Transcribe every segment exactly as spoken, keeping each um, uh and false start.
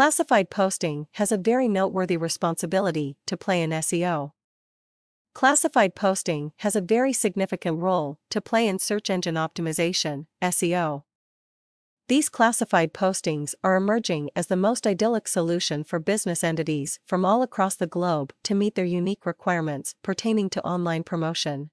Classified posting has a very noteworthy responsibility to play in S E O. Classified posting has a very significant role to play in search engine optimization, S E O. These classified postings are emerging as the most idyllic solution for business entities from all across the globe to meet their unique requirements pertaining to online promotion.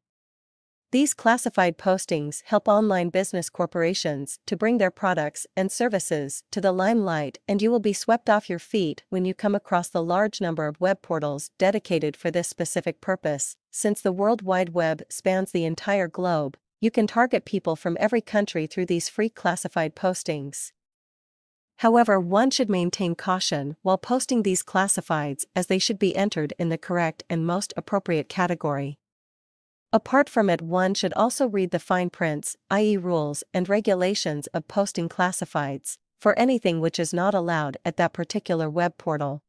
These classified postings help online business corporations to bring their products and services to the limelight, and you will be swept off your feet when you come across the large number of web portals dedicated for this specific purpose. Since the World Wide Web spans the entire globe, you can target people from every country through these free classified postings. However, one should maintain caution while posting these classifieds, as they should be entered in the correct and most appropriate category. Apart from it, one should also read the fine prints, that is rules and regulations of posting classifieds, for anything which is not allowed at that particular web portal.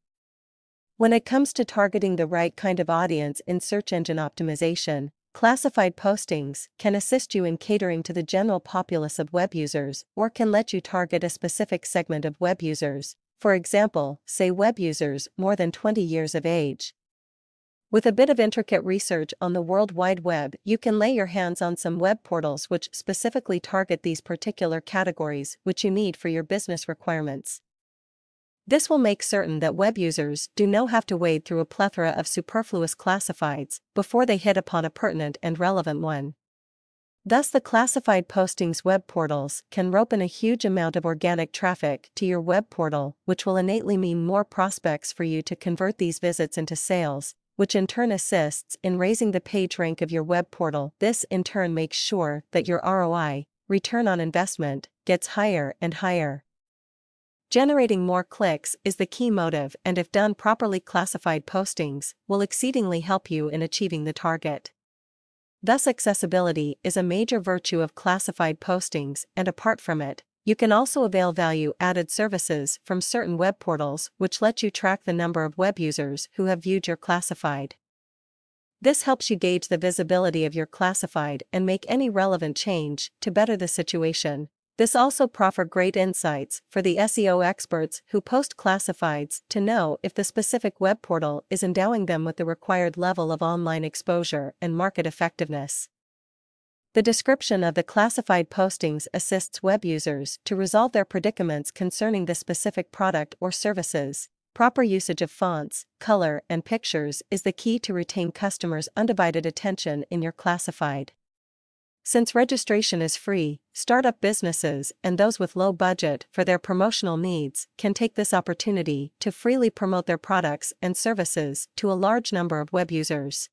When it comes to targeting the right kind of audience in search engine optimization, classified postings can assist you in catering to the general populace of web users, or can let you target a specific segment of web users, for example, say web users more than twenty years of age. With a bit of intricate research on the World Wide Web, you can lay your hands on some web portals which specifically target these particular categories which you need for your business requirements. This will make certain that web users do not have to wade through a plethora of superfluous classifieds before they hit upon a pertinent and relevant one. Thus, the classified postings web portals can rope in a huge amount of organic traffic to your web portal, which will innately mean more prospects for you to convert these visits into sales, which in turn assists in raising the page rank of your web portal. This in turn makes sure that your R O I, return on investment, gets higher and higher. Generating more clicks is the key motive, and if done properly, classified postings will exceedingly help you in achieving the target. Thus, accessibility is a major virtue of classified postings, and apart from it, you can also avail value-added services from certain web portals which let you track the number of web users who have viewed your classified. This helps you gauge the visibility of your classified and make any relevant change to better the situation. This also proffer great insights for the S E O experts who post classifieds to know if the specific web portal is endowing them with the required level of online exposure and market effectiveness. The description of the classified postings assists web users to resolve their predicaments concerning the specific product or services. Proper usage of fonts, color, and pictures is the key to retain customers' undivided attention in your classified. Since registration is free, startup businesses and those with low budget for their promotional needs can take this opportunity to freely promote their products and services to a large number of web users.